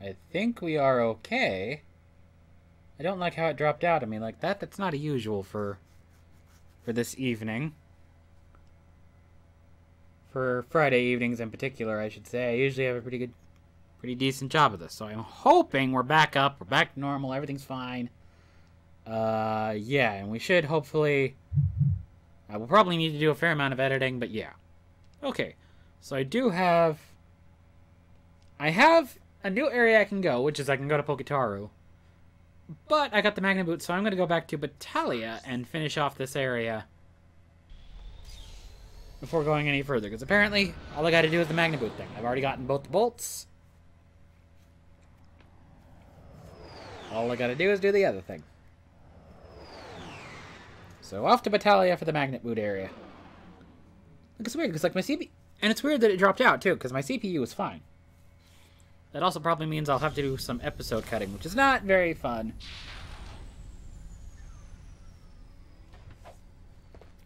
I think we are okay. I don't like how it dropped out at me like that. That's not usual for this evening. For Friday evenings in particular, I should say. I usually have a pretty decent job of this. So I'm hoping we're back up. We're back to normal. Everything's fine. Yeah, and we should hopefully... we'll probably need to do a fair amount of editing, but yeah. Okay, so I do have... I have a new area I can go, which is I can go to Pokitaru. But I got the Magna Boot, so I'm going to go back to Battalia and finish off this area before going any further. Because apparently, all I got to do is the Magna Boot thing. I've already gotten both the bolts. All I got to do is do the other thing. So off to Battalia for the Magnet Boot area. It's weird, because like my CPU... And it's weird that it dropped out, too, because my CPU is fine. That also probably means I'll have to do some episode cutting, which is not very fun.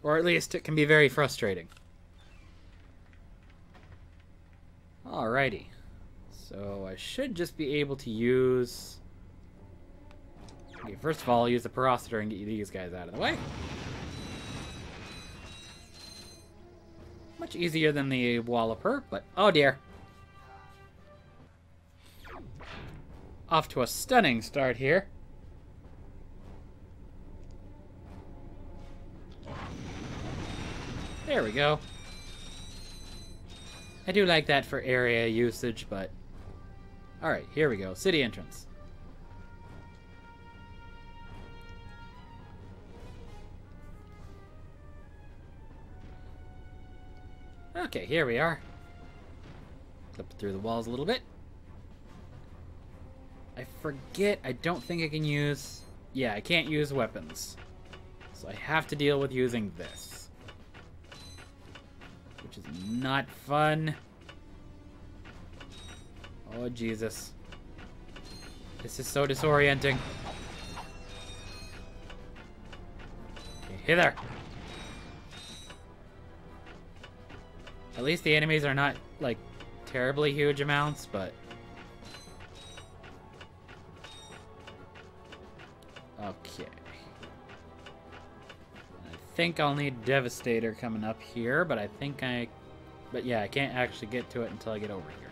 Or at least it can be very frustrating. Alrighty. So I should just be able to use... Okay, first of all, I'll use the Parasitor and get these guys out of the way. Much easier than the Walloper, but... Oh dear. Off to a stunning start here. There we go. I do like that for area usage, but... Alright, here we go. City entrance. Okay, here we are. Clip through the walls a little bit. I forget, I don't think I can use... Yeah, I can't use weapons. So I have to deal with using this. Which is not fun. Oh, Jesus. This is so disorienting. Okay, hey there! At least the enemies are not, like, terribly huge amounts, but... Okay. I think I'll need Devastator coming up here, but I think I... But yeah, I can't actually get to it until I get over here.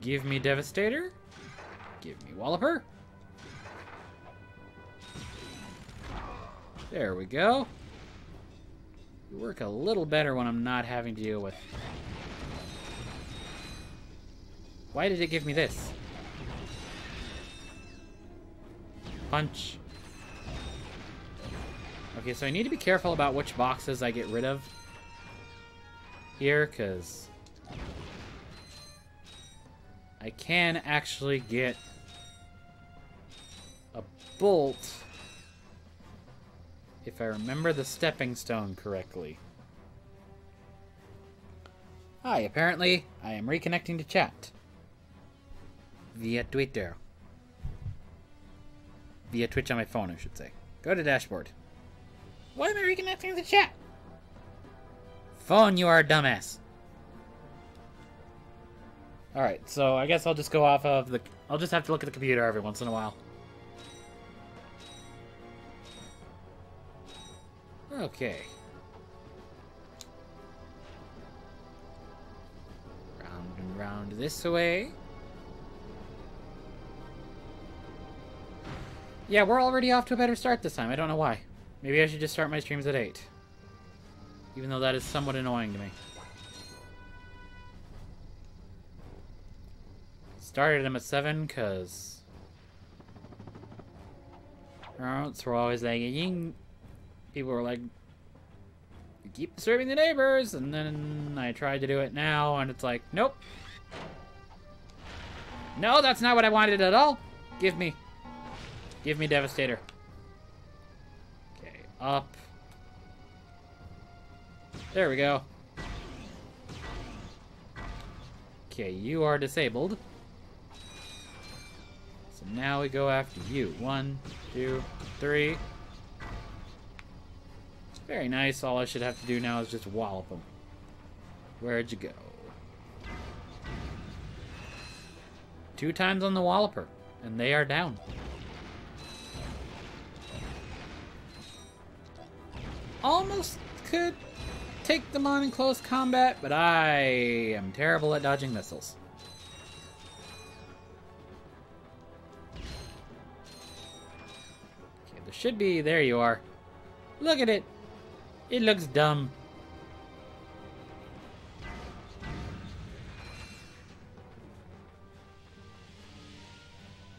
Give me Devastator. Give me Walloper. There we go. You work a little better when I'm not having to deal with... Why did it give me this? Punch. Okay, so I need to be careful about which boxes I get rid of here, because I can actually get a bolt if I remember the stepping stone correctly. Hi, apparently I am reconnecting to chat via Twitter. Via Twitch on my phone, I should say. Go to dashboard. Why am I reconnecting to the chat? Phone, you are a dumbass. Alright, so I guess I'll just go off of the... I'll just have to look at the computer every once in a while. Okay. Round and round this way. Yeah, we're already off to a better start this time. I don't know why. Maybe I should just start my streams at 8. Even though that is somewhat annoying to me. Started them at 7, because... Parents were always like, ying. People were like, you keep disturbing the neighbors. And then I tried to do it now, and it's like, nope. No, that's not what I wanted at all. Give me... Give me Devastator. Okay, up. There we go. Okay, you are disabled. So now we go after you. 1, 2, 3. Very nice. All I should have to do now is just wallop them. Where'd you go? Two times on the Walloper, and they are down. Almost could take them on in close combat, but I am terrible at dodging missiles. Okay, there should be... There you are. Look at it. It looks dumb.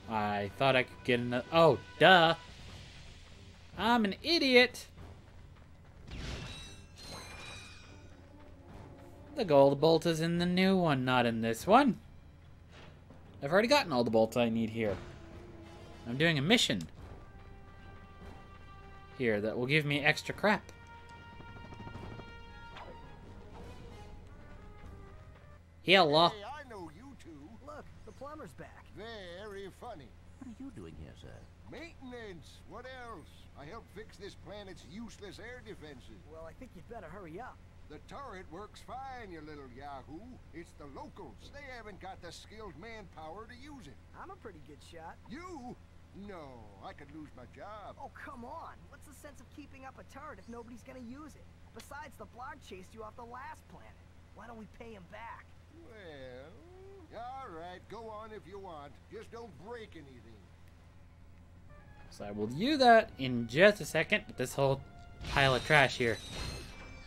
I thought I could get another... Oh, duh. I'm an idiot. The gold bolt is in the new one, not in this one. I've already gotten all the bolts I need here. I'm doing a mission here that will give me extra crap. Hello. Hey, I know you two. Look, the plumber's back. Very funny. What are you doing here, sir? Maintenance. What else? I helped fix this planet's useless air defenses. Well, I think you'd better hurry up. The turret works fine, you little yahoo. It's the locals. They haven't got the skilled manpower to use it. I'm a pretty good shot. You? No, I could lose my job. Oh, come on. What's the sense of keeping up a turret if nobody's gonna use it? Besides, the Blarg chased you off the last planet. Why don't we pay him back? Well, all right. Go on if you want. Just don't break anything. So I will do that in just a second. But this whole pile of trash here.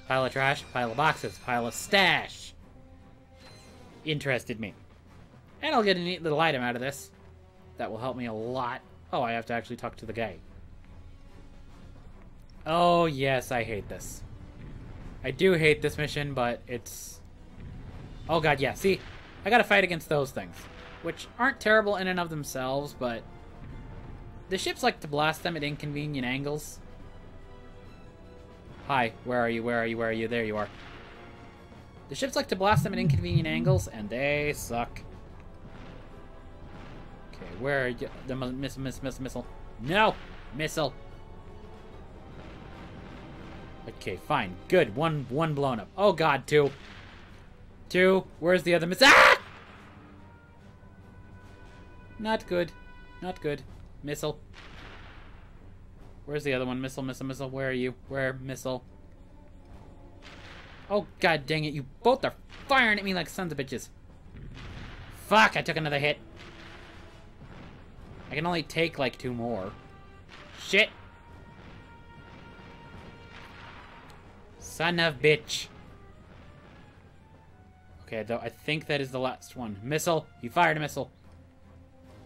Pile of trash, pile of boxes, pile of stash interested me. And I'll get a neat little item out of this. That will help me a lot. Oh, I have to actually talk to the guy. Oh, yes, I hate this. I do hate this mission, but it's... Oh, God, yeah. See, I gotta fight against those things, which aren't terrible in and of themselves, but the ships like to blast them at inconvenient angles. Hi, where are you? Where are you? Where are you? There you are. The ships like to blast them at inconvenient angles, and they suck. Okay, where are you? The missile. No! Missile! Okay, fine. Good. One blown up. Oh, God, two. Two. Where's the other missile? Ah! Not good. Not good. Missile. Where's the other one? Missile. Where are you? Where? Missile. Oh, God dang it. You both are firing at me like sons of bitches. Fuck, I took another hit. I can only take, like, two more. Shit. Son of bitch. Okay, though, I think that is the last one. Missile. You fired a missile.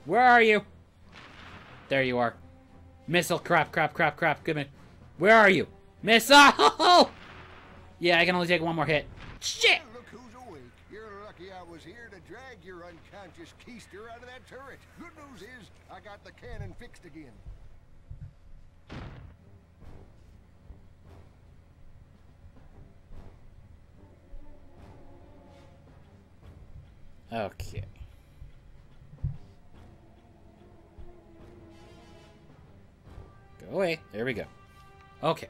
Where are you? There you are. Missile, crap, good man. Where are you? Missile! Yeah, I can only take one more hit. Shit! Look who's awake. You're lucky I was here to drag your unconscious keister out of that turret. Good news is, I got the cannon fixed again. Okay. Go away. There we go. Okay.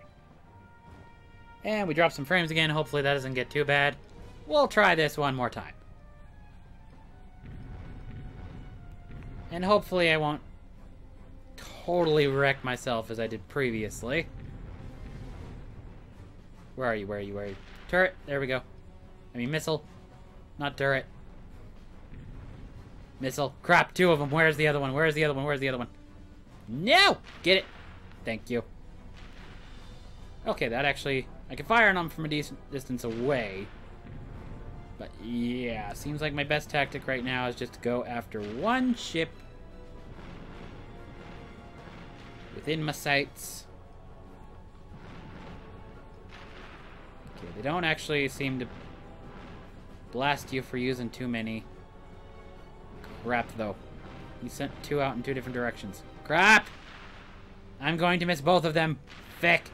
And we drop some frames again. Hopefully that doesn't get too bad. We'll try this one more time. And hopefully I won't totally wreck myself as I did previously. Where are you? Where are you? Where are you? Turret. There we go. I mean missile. Not turret. Missile. Crap. Two of them. Where's the other one? Where's the other one? Where's the other one? No! Get it. Thank you. Okay, that actually... I can fire on them from a decent distance away. But, yeah. Seems like my best tactic right now is just to go after one ship. Within my sights. Okay, they don't actually seem to blast you for using too many. Crap, though. You sent two out in two different directions. Crap! I'm going to miss both of them. Thick.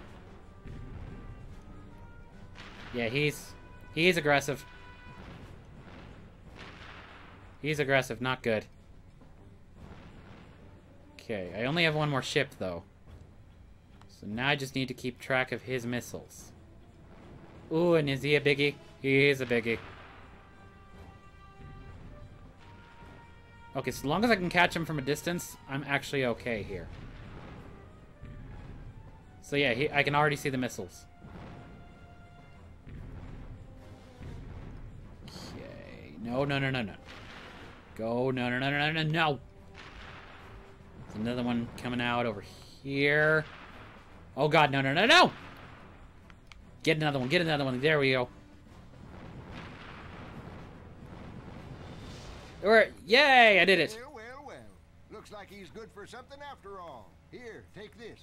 Yeah, he's aggressive. He's aggressive, not good. Okay, I only have one more ship, though. So now I just need to keep track of his missiles. Ooh, and is he a biggie? He is a biggie. Okay, so long as I can catch him from a distance, I'm actually okay here. So yeah, I can already see the missiles. Okay. No, no, no, no, no. Go. No, no, no, no, no, no. There's another one coming out over here. Oh god, no, no, no, no! Get another one, get another one. There we go. Yay, I did it. Well, well, well. Looks like he's good for something after all. Here, take this.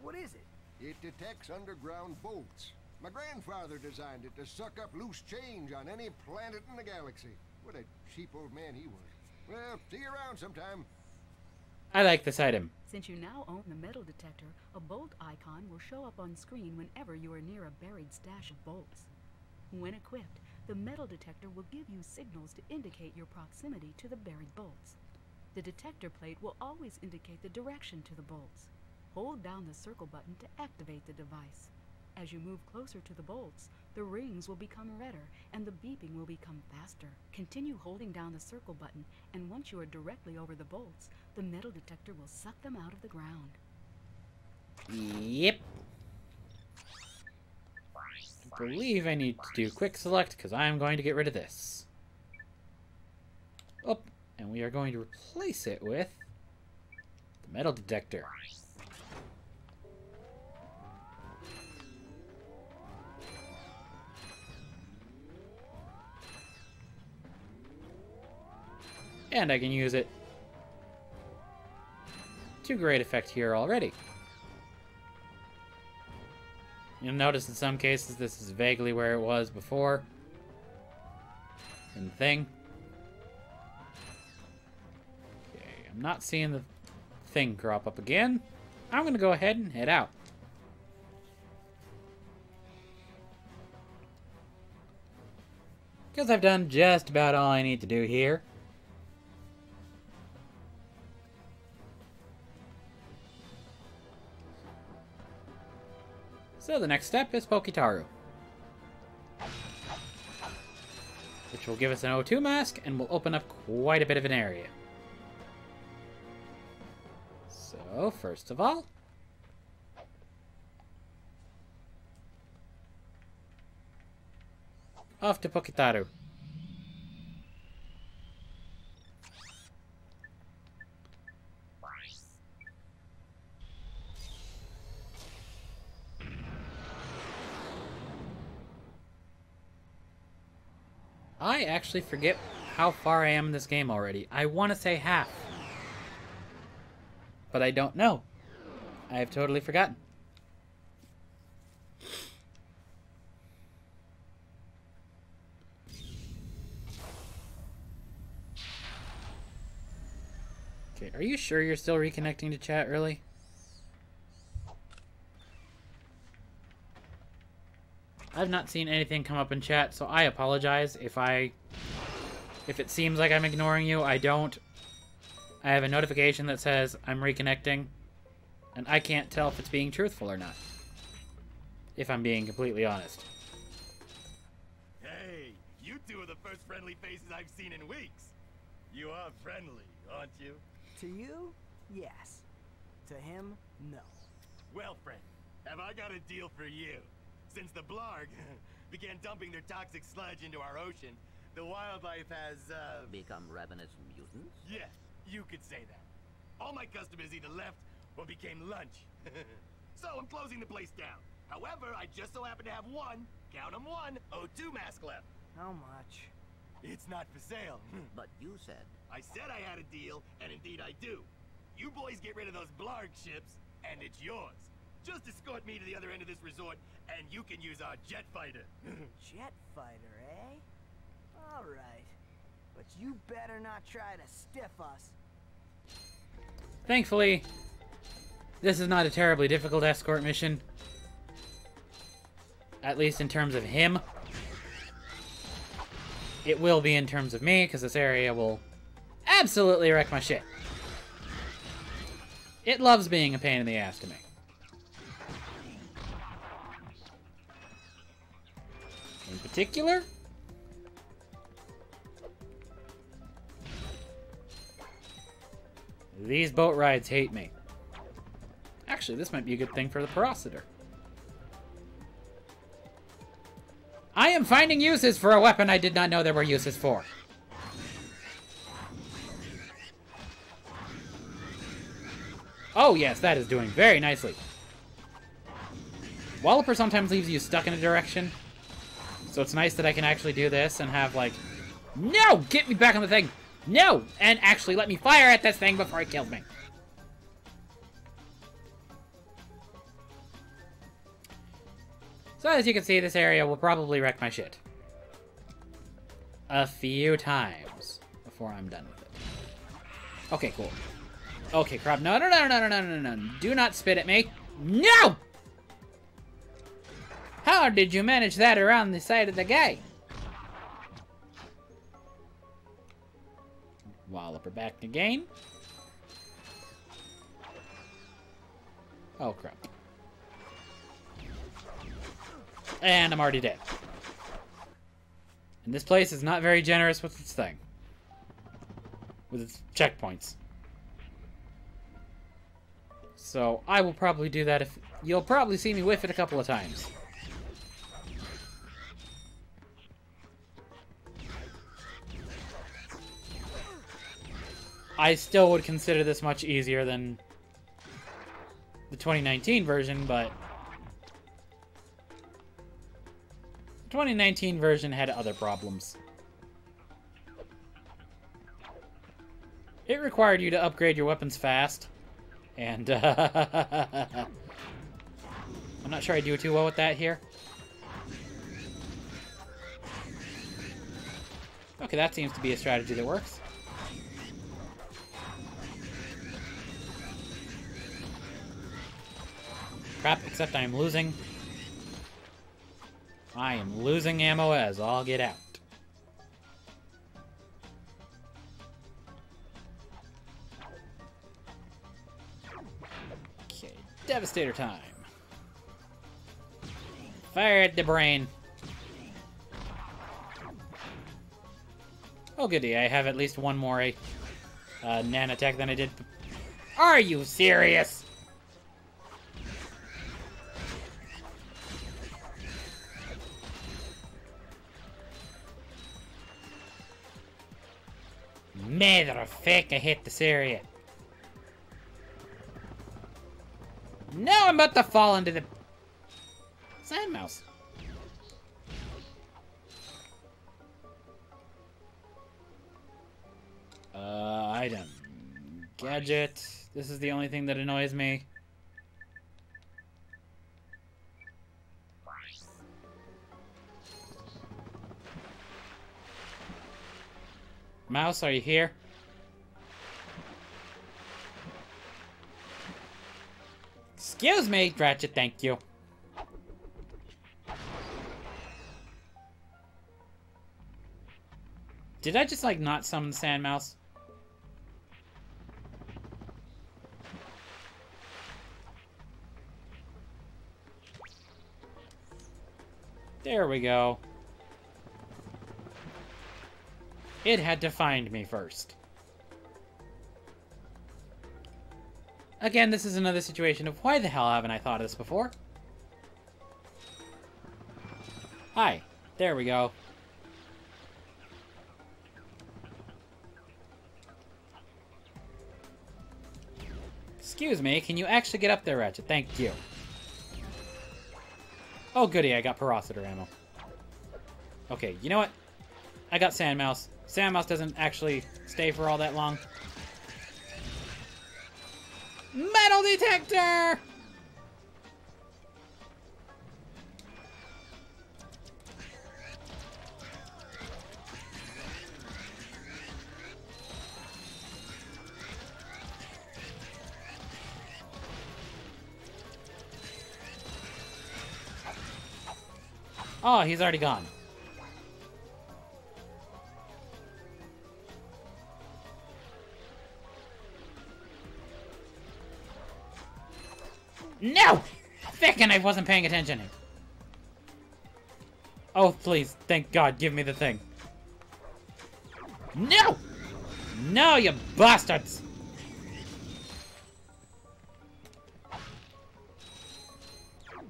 What is it? It detects underground bolts. My grandfather designed it to suck up loose change on any planet in the galaxy. What a cheap old man he was. Well, see you around sometime. I like this item. Since you now own the metal detector, a bolt icon will show up on screen whenever you are near a buried stash of bolts. When equipped, the metal detector will give you signals to indicate your proximity to the buried bolts. The detector plate will always indicate the direction to the bolts. Hold down the circle button to activate the device. As you move closer to the bolts, the rings will become redder and the beeping will become faster. Continue holding down the circle button, and once you are directly over the bolts, the metal detector will suck them out of the ground. Yep. I believe I need to do quick select because I'm going to get rid of this. Oh, and we are going to replace it with the metal detector. And I can use it to great effect here already. You'll notice in some cases this is vaguely where it was before. In the thing. Okay, I'm not seeing the thing crop up again. I'm going to go ahead and head out. Because I've done just about all I need to do here. So the next step is Pokitaru, which will give us an O2 mask and will open up quite a bit of an area. So first of all, off to Pokitaru. I actually forget how far I am in this game already. I want to say half. But I don't know. I have totally forgotten. Okay, are you sure you're still reconnecting to chat early? I've not seen anything come up in chat, so I apologize if it seems like I'm ignoring you. I don't. I have a notification that says I'm reconnecting, and I can't tell if it's being truthful or not, if I'm being completely honest. Hey, you two are the first friendly faces I've seen in weeks. You are friendly, aren't you? To you, yes. To him, no. Well, friend, have I got a deal for you? Since the Blarg began dumping their toxic sludge into our ocean, the wildlife has, become ravenous mutants? Yes, you could say that. All my customers either left or became lunch. So I'm closing the place down. However, I just so happen to have one, count 'em, one, O2 mask left. How much? It's not for sale. But you said... I said I had a deal, and indeed I do. You boys get rid of those Blarg ships, and it's yours. Just escort me to the other end of this resort, and you can use our jet fighter. Jet fighter, eh? All right. But you better not try to stiff us. Thankfully, this is not a terribly difficult escort mission. At least in terms of him. It will be in terms of me, because this area will absolutely wreck my shit. It loves being a pain in the ass to me. In particular, These boat rides hate me. Actually, this might be a good thing for the Parasitor. I am finding uses for a weapon I did not know there were uses for. Oh yes, that is doing very nicely. Walloper sometimes leaves you stuck in a direction. So it's nice that I can actually do this and have like, no, get me back on the thing. No, and actually let me fire at this thing before it kills me. So as you can see, this area will probably wreck my shit a few times before I'm done with it. Okay, cool. Okay, crap. No, no, no, no, no, no, no, no. Do not spit at me. No! How did you manage that around the side of the gate? Walloper back again. Oh, crap. And I'm already dead. And this place is not very generous with its thing. With its checkpoints. So, I will probably do that if... You'll probably see me whiff it a couple of times. I still would consider this much easier than the 2019 version, but... The 2019 version had other problems. It required you to upgrade your weapons fast. And, I'm not sure I do too well with that here. Okay, that seems to be a strategy that works. Crap, except I'm losing... I am losing ammo as all get out. Okay, Devastator time. Fire at the brain. Oh goody, I have at least one more nanotech than I did. Are you serious? Matter of fact, I hit this area. Now I'm about to fall into the sand mouse. Item. Gadget. This is the only thing that annoys me. Mouse, are you here? Excuse me, Ratchet, thank you. Did I just, like, not summon the sand mouse? There we go. It had to find me first. Again, this is another situation of why the hell haven't I thought of this before? Hi. There we go. Excuse me, can you actually get up there, Ratchet? Thank you. Oh goody, I got Parasitor ammo. Okay, you know what? I got Sand Mouse. Sandmouse doesn't actually stay for all that long. Metal detector! Oh, he's already gone. No! Frickin' I wasn't paying attention. Oh, please. Thank God. Give me the thing. No! No, you bastards!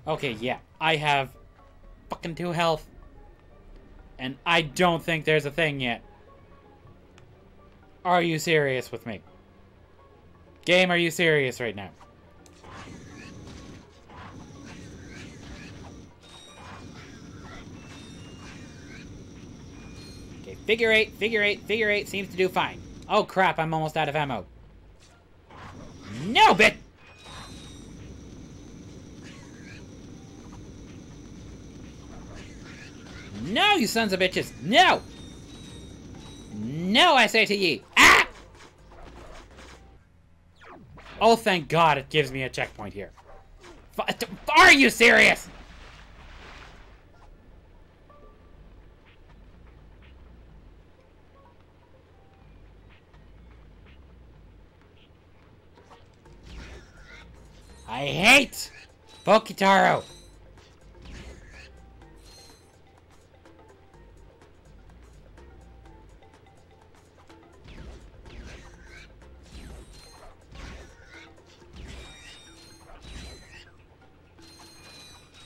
Okay, yeah. I have fucking 2 health. And I don't think there's a thing yet. Are you serious with me? Game, are you serious right now? Okay, figure eight seems to do fine. Oh crap, I'm almost out of ammo. No, bitch! No, you sons of bitches! No! No, I say to ye! Ah! Oh, thank God it gives me a checkpoint here. Are you serious? I hate Pokitaru!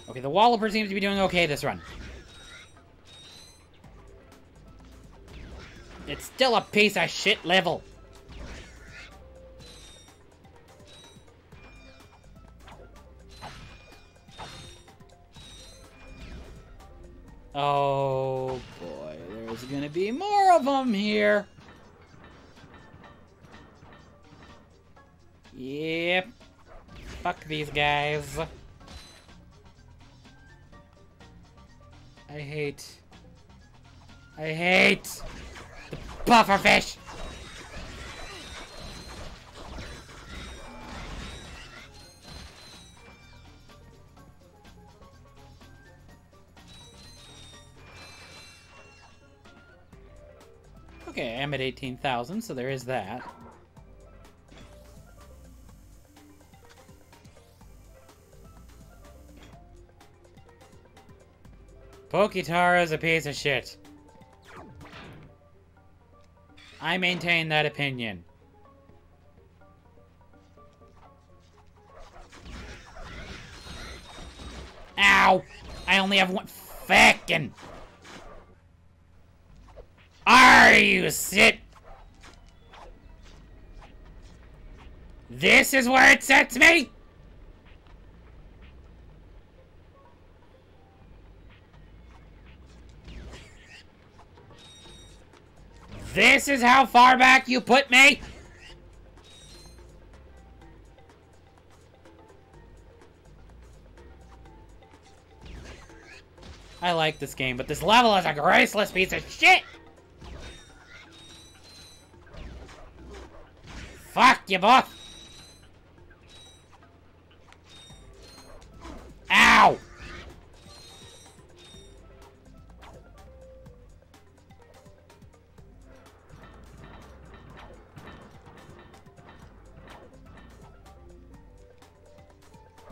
Okay, the Walloper seems to be doing okay this run. It's still a piece of shit level. Oh boy, there's gonna be more of them here. Yep. Fuck these guys. I hate the pufferfish! Okay, I am at 18,000, so there is that. Pokitaru's a piece of shit. I maintain that opinion. Ow! I only have one fucking. Are you sit? This is where it sets me? This is how far back you put me? I like this game, but this level is a graceless piece of shit! Fuck you both! Ow!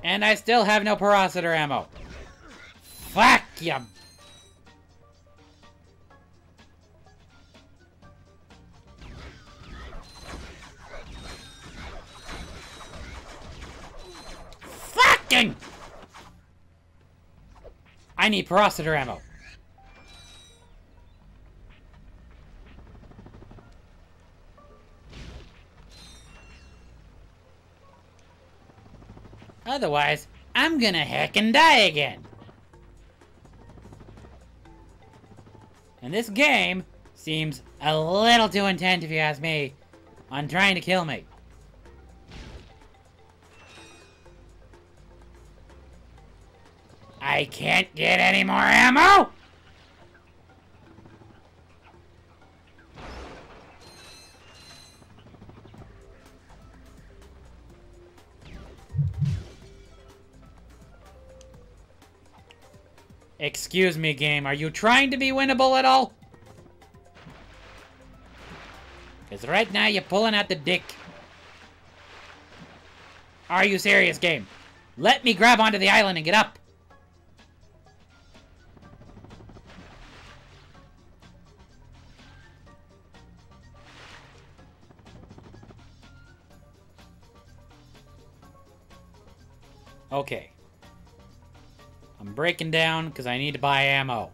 And I still have no Parasitor ammo. Fuck you! Fucking! I need Parasitor ammo. Otherwise, I'm gonna heckin' die again. And this game seems a little too intent, if you ask me, on trying to kill me. I can't get any more ammo? Excuse me, game. Are you trying to be winnable at all? Because right now you're pulling out the dick. Are you serious, game? Let me grab onto the island and get up. Okay. I'm breaking down because I need to buy ammo.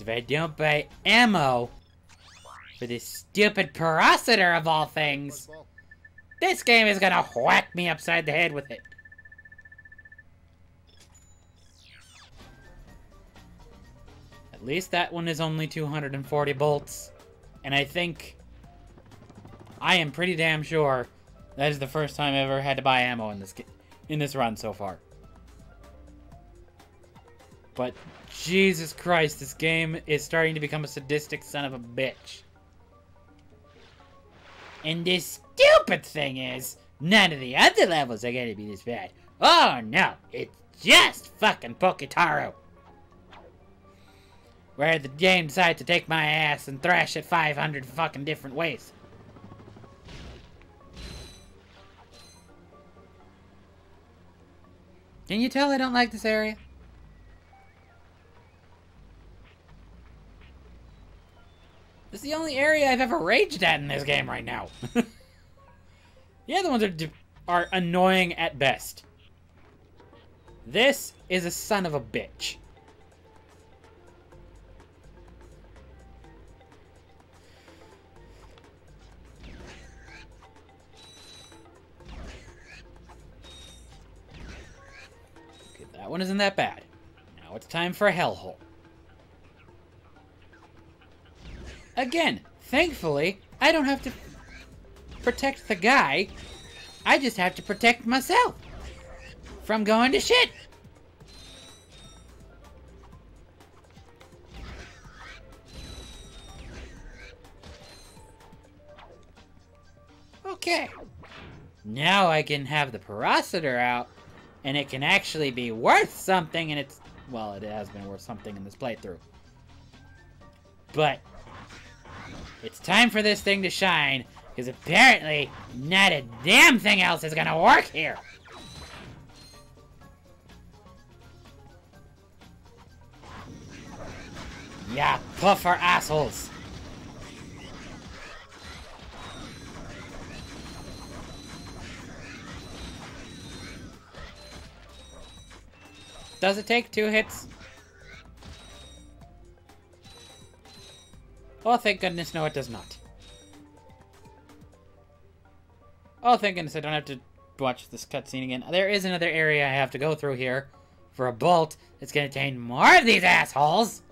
If I don't buy ammo for this stupid Parasitor of all things, this game is gonna whack me upside the head with it. At least that one is only 240 bolts. And I think, I am pretty damn sure, that is the first time I ever had to buy ammo in this run so far. But Jesus Christ, this game is starting to become a sadistic son of a bitch. And this stupid thing is, none of the other levels are gonna be this bad. Oh no, it's just fucking Pokitaru, where the game decided to take my ass and thrash it 500 fucking different ways. Can you tell I don't like this area? This is the only area I've ever raged at in this game right now. The other ones are annoying at best. This is a son of a bitch. Okay, that one isn't that bad. Now it's time for a hellhole. Again, thankfully, I don't have to protect the guy. I just have to protect myself from going to shit. Okay. Now I can have the Parasitor out, and it can actually be worth something, and it's... well, it has been worth something in this playthrough. But... it's time for this thing to shine, because apparently not a damn thing else is gonna work here. Yeah, puffer assholes. Does it take two hits? Oh, thank goodness, no, it does not. Oh, thank goodness, I don't have to watch this cutscene again. There is another area I have to go through here for a bolt that's going to contain more of these assholes.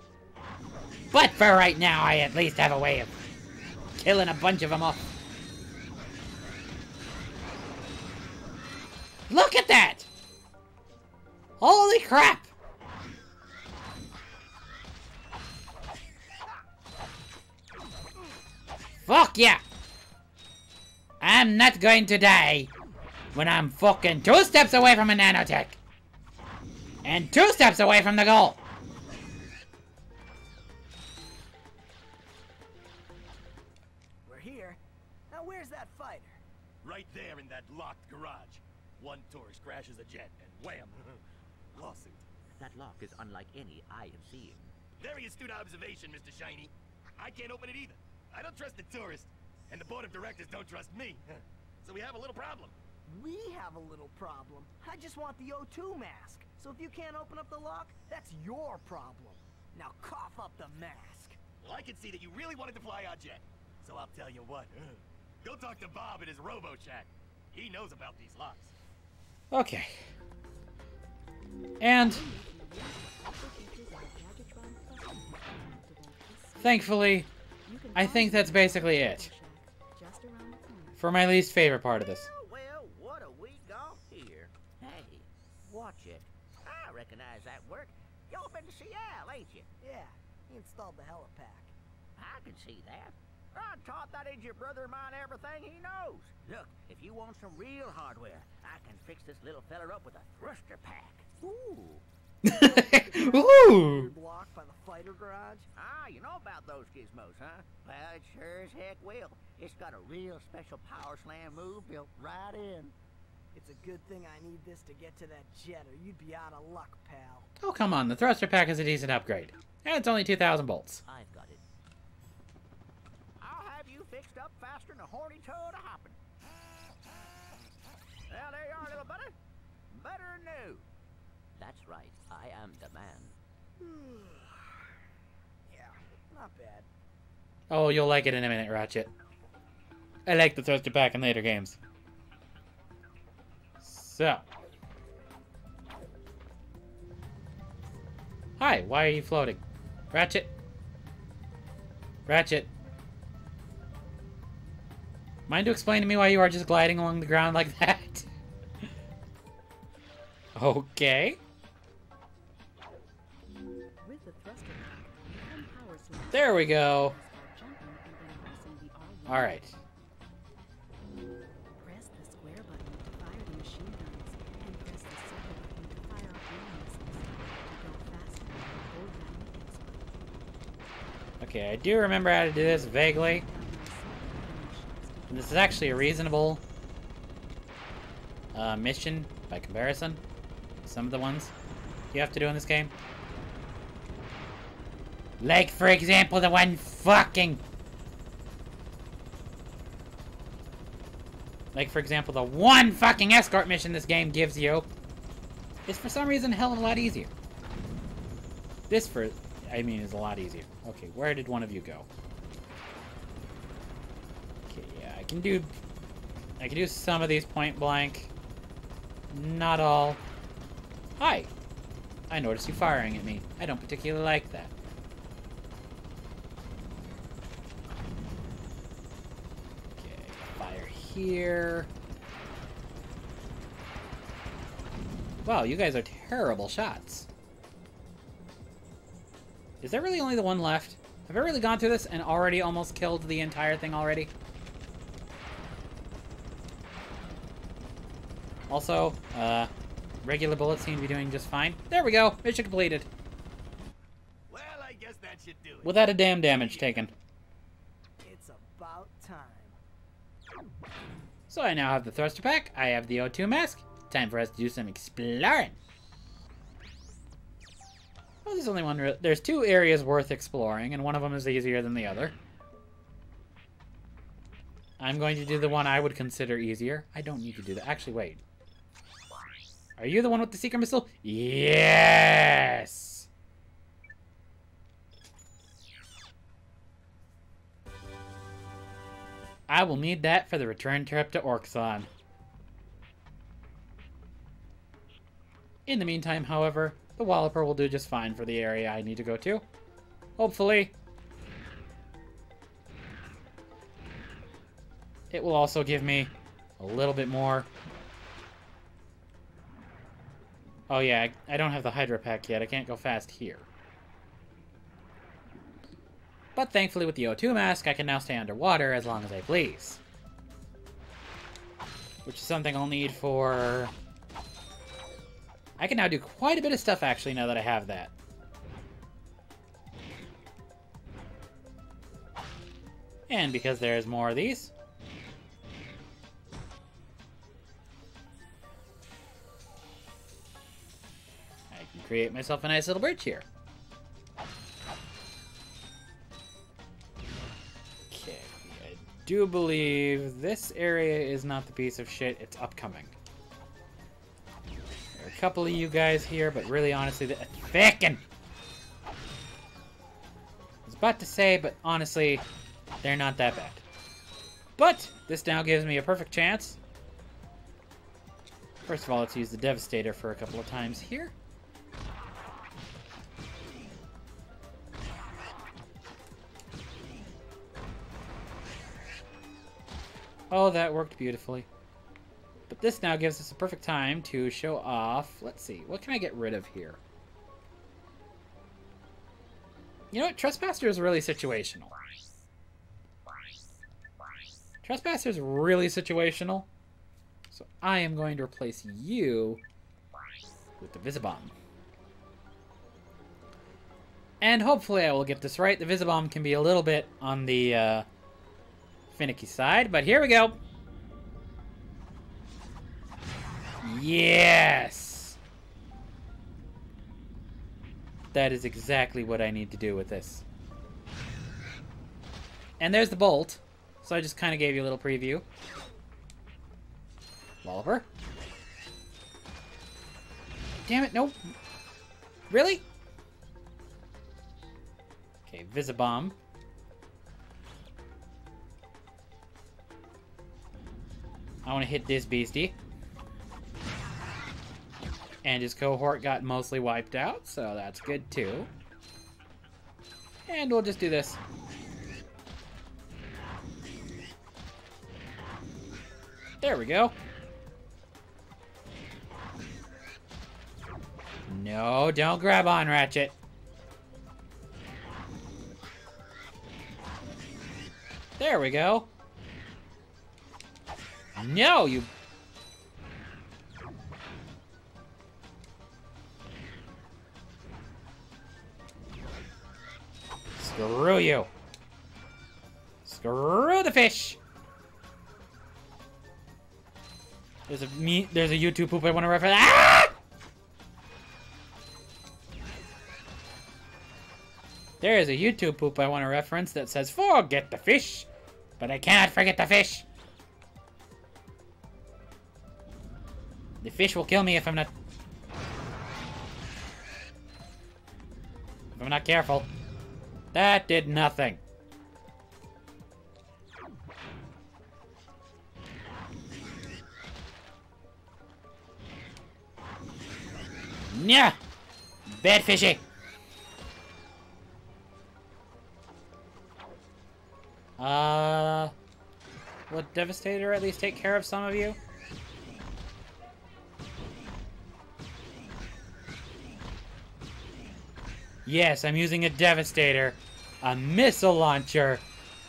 But for right now, I at least have a way of killing a bunch of them off. Look at that! Holy crap! Fuck yeah! I'm not going to die when I'm fucking 2 steps away from a nanotech. And 2 steps away from the goal. We're here. Now where's that fighter? Right there in that locked garage. One tourist crashes a jet and wham! Lawsuit. That lock is unlike any I am seeing. Very astute observation, Mr. Shiny. I can't open it either. I don't trust the tourists, and the board of directors don't trust me. So we have a little problem. We have a little problem. I just want the O2 mask. So if you can't open up the lock, that's your problem. Now cough up the mask. Well, I can see that you really wanted to fly our jet. So I'll tell you what. Go talk to Bob and his RoboChat. He knows about these locks. Okay. And... thankfully... I think that's basically it for my least favorite part of this. Well, what have we got here? Hey, watch it. I recognize that work. Y'all been to Seattle, ain't you? Yeah, he installed the Hydra Pack. I can see that. Rod taught that idiot brother of mine everything he knows. Look, if you want some real hardware, I can fix this little feller up with a thruster pack. Ooh. Ooh. Blocked by the fighter garage. Ah, you know about those gizmos, huh? Well, it sure as heck will. It's got a real special power slam move built right in. It's a good thing I need this to get to that jet, or you'd be out of luck, pal. Oh, come on. The thruster pack is a decent upgrade. And it's only 2,000 bolts. I've got it. I'll have you fixed up faster than a horny toad hopping. Well, there you are, little buddy. Better than new. That's right, I am the man. Yeah, not bad. Oh, you'll like it in a minute, Ratchet. I like the thruster pack in later games. So. Hi, why are you floating? Ratchet? Ratchet? Mind to explain to me why you are just gliding along the ground like that? Okay. With the thruster pack, you can power switch. There we go. Alright. Press the square button to fire the machine guns, and press the circle button to fire our guns to go faster and hold down. Okay, I do remember how to do this vaguely. And this is actually a reasonable mission by comparison. Some of the ones you have to do in this game. Like, for example, the one fucking... Like, for example, the one fucking escort mission this game gives you is, for some reason, hell of a lot easier. This, for... I mean, is a lot easier. Okay, where did one of you go? Okay, yeah, I can do some of these point blank. Not all. Hi! I noticed you firing at me. I don't particularly like that. Here. Wow, you guys are terrible shots. Is there really only the one left? Have I really gone through this and already almost killed the entire thing already? Also, regular bullets seem to be doing just fine. There we go! Mission completed. Well, I guess that should do it. Without a damn damage taken. It's about time. So I now have the thruster pack, I have the O2 mask. Time for us to do some exploring. Well, there's only one, there's two areas worth exploring, and one of them is easier than the other. I'm going to do the one I would consider easier. I don't need to do that. Actually, wait. Are you the one with the secret missile? Yes! I will need that for the return trip to Orxon. In the meantime, however, the Walloper will do just fine for the area I need to go to. Hopefully. It will also give me a little bit more... Oh yeah, I don't have the Hydra Pack yet. I can't go fast here. But thankfully with the O2 mask, I can now stay underwater as long as I please. Which is something I'll need for... I can now do quite a bit of stuff, actually, now that I have that. And because there's more of these... I can create myself a nice little bridge here. I do believe this area is not the piece of shit, it's upcoming. There are a couple of you guys here, but really honestly, Thickin! I was about to say, but honestly, they're not that bad. But, this now gives me a perfect chance. First of all, let's use the Devastator for a couple of times here. Oh, that worked beautifully. But this now gives us a perfect time to show off. Let's see, what can I get rid of here? You know what? Trespasser is really situational. Trespasser is really situational. So I am going to replace you with the Visibomb. And hopefully I will get this right. The Visibomb can be a little bit on the... finicky side, but here we go. Yes! That is exactly what I need to do with this. And there's the bolt. So I just kind of gave you a little preview. Walloper. Damn it, nope. Really? Okay, Visibomb. I want to hit this beastie. And his cohort got mostly wiped out, so that's good too. And we'll just do this. There we go. No, don't grab on, Ratchet. There we go. No, you... Screw you. Screw the fish. There's a YouTube poop I want to reference. Ah! There is a YouTube poop I want to reference that says, forget the fish, but I cannot forget the fish. The fish will kill me if I'm not... if I'm not careful. That did nothing. Nya! Bad fishy! Will Devastator at least take care of some of you? Yes, I'm using a Devastator, a missile launcher,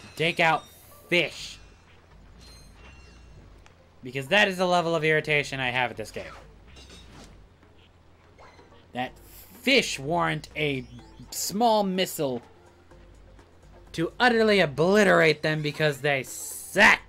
to take out fish. Because that is the level of irritation I have at this game. That fish warrant a small missile to utterly obliterate them because they suck.